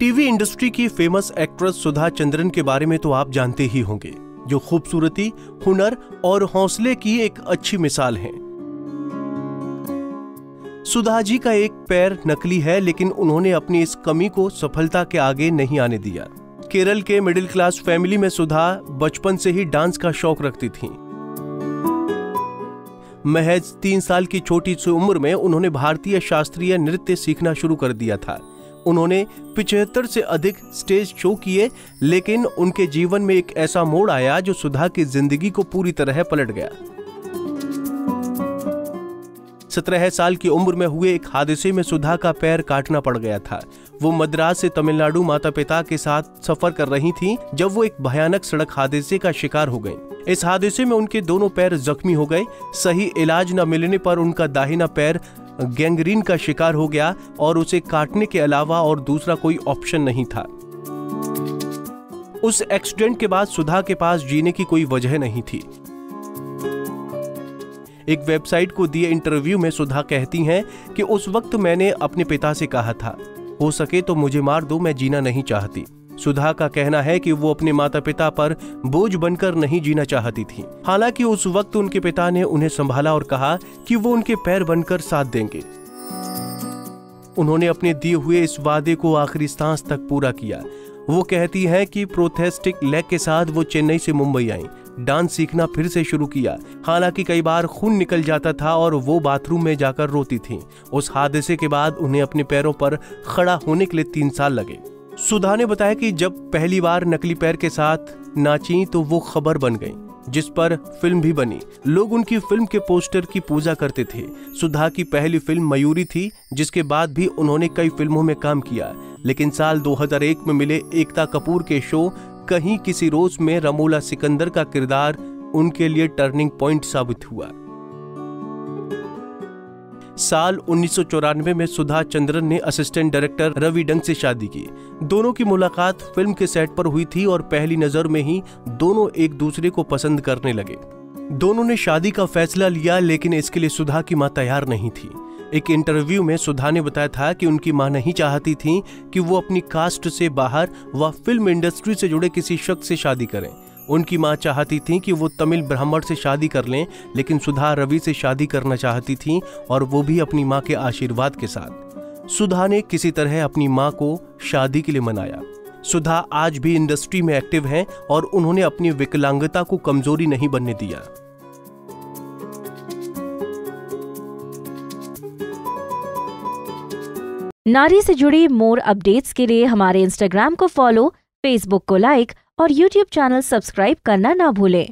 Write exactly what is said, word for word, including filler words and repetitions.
TV industry की famous actress Sudha Chandran के बारे में तो आप जानते ही होंगे, जो खूबसूरती, हुनर और हौसले की एक अच्छी मिसाल हैं। सुधा जी का एक पैर नकली है, लेकिन उन्होंने अपनी इस कमी को सफलता के आगे नहीं आने दिया। केरल के मिडिल क्लास फैमिली में सुधा बचपन से ही डांस का शौक रखती थीं। महज तीन साल की छोटी सी उम्र में उन्होंने भारतीय शास्त्रीय नृत्य सीखना शुरू कर दिया था। उन्होंने पिछहत्तर से अधिक स्टेज शो किए, लेकिन उनके जीवन में एक ऐसा मोड़ आया जो सुधा की जिंदगी को पूरी तरह पलट गया। सत्रह साल की उम्र में हुए एक हादसे में सुधा का पैर काटना पड़ गया था। वो मद्रास से तमिलनाडु माता पिता के साथ सफर कर रही थीं, जब वो एक भयानक सड़क हादसे का शिकार हो गईं। इस हादसे में उनके दोनों पैर जख्मी हो गए। सही इलाज न मिलने पर उनका दाहिना पैर गैंग्रीन का शिकार हो गया और उसे काटने के अलावा और दूसरा कोई ऑप्शन नहीं था। उस एक्सीडेंट के बाद सुधा के पास जीने की कोई वजह नहीं थी। एक वेबसाइट को दिए इंटरव्यू में सुधा कहती हैं कि उस वक्त मैंने अपने पिता से कहा था, हो सके तो मुझे मार दो, मैं जीना नहीं चाहती। सुधा का कहना है कि वो अपने माता पिता पर बोझ बनकर नहीं जीना चाहती थी। हालांकि उस वक्त उनके पिता ने उन्हें संभाला और कहा कि वो उनके पैर बनकर साथ देंगे। उन्होंने अपने दिए हुए इस वादे को आखिरी सांस तक पूरा किया। वो कहती हैं कि प्रोथेस्टिक लेग के साथ वो चेन्नई से मुंबई आई, डांस सीखना फिर से शुरू किया। हालांकि कई बार खून निकल जाता था और वो बाथरूम में जाकर रोती थीं। उस हादसे के बाद उन्हें अपने पैरों पर खड़ा होने के लिए तीन साल लगे। सुधा ने बताया कि जब पहली बार नकली पैर के साथ नाची तो वो खबर बन गई, जिस पर फिल्म भी बनी। लोग उनकी फिल्म के पोस्टर की पूजा करते थे। सुधा की पहली फिल्म मयूरी थी, जिसके बाद भी उन्होंने कई फिल्मों में काम किया। लेकिन साल दो हज़ार एक में मिले एकता कपूर के शो कहीं किसी रोज में रमोला सिकंदर का किरदार उनके लिए टर्निंग पॉइंट साबित हुआ। साल उन्नीस सौ चौरानवे में सुधा चंद्रन ने असिस्टेंट डायरेक्टर रवि डंग से शादी की। दोनों की मुलाकात फिल्म के सेट पर हुई थी और पहली नजर में ही दोनों एक दूसरे को पसंद करने लगे। दोनों ने शादी का फैसला लिया, लेकिन इसके लिए सुधा की मां तैयार नहीं थी। एक इंटरव्यू में सुधा ने बताया था कि उनकी मां नहीं चाहती थी कि वो अपनी कास्ट से बाहर व फिल्म इंडस्ट्री से जुड़े किसी शख्स से शादी करें। उनकी मां चाहती थी कि वो तमिल ब्राह्मण से शादी कर लें, लेकिन सुधा रवि से शादी करना चाहती थी, और वो भी अपनी मां के आशीर्वाद के साथ। सुधा ने किसी तरह अपनी मां को शादी के लिए मनाया। सुधा आज भी इंडस्ट्री में एक्टिव हैं और उन्होंने अपनी विकलांगता को कमजोरी नहीं बनने दिया। नारी से जुड़ी मोर अपडेट्स के लिए हमारे इंस्टाग्राम को फॉलो, फेसबुक को लाइक और यूट्यूब चैनल सब्सक्राइब करना ना भूलें।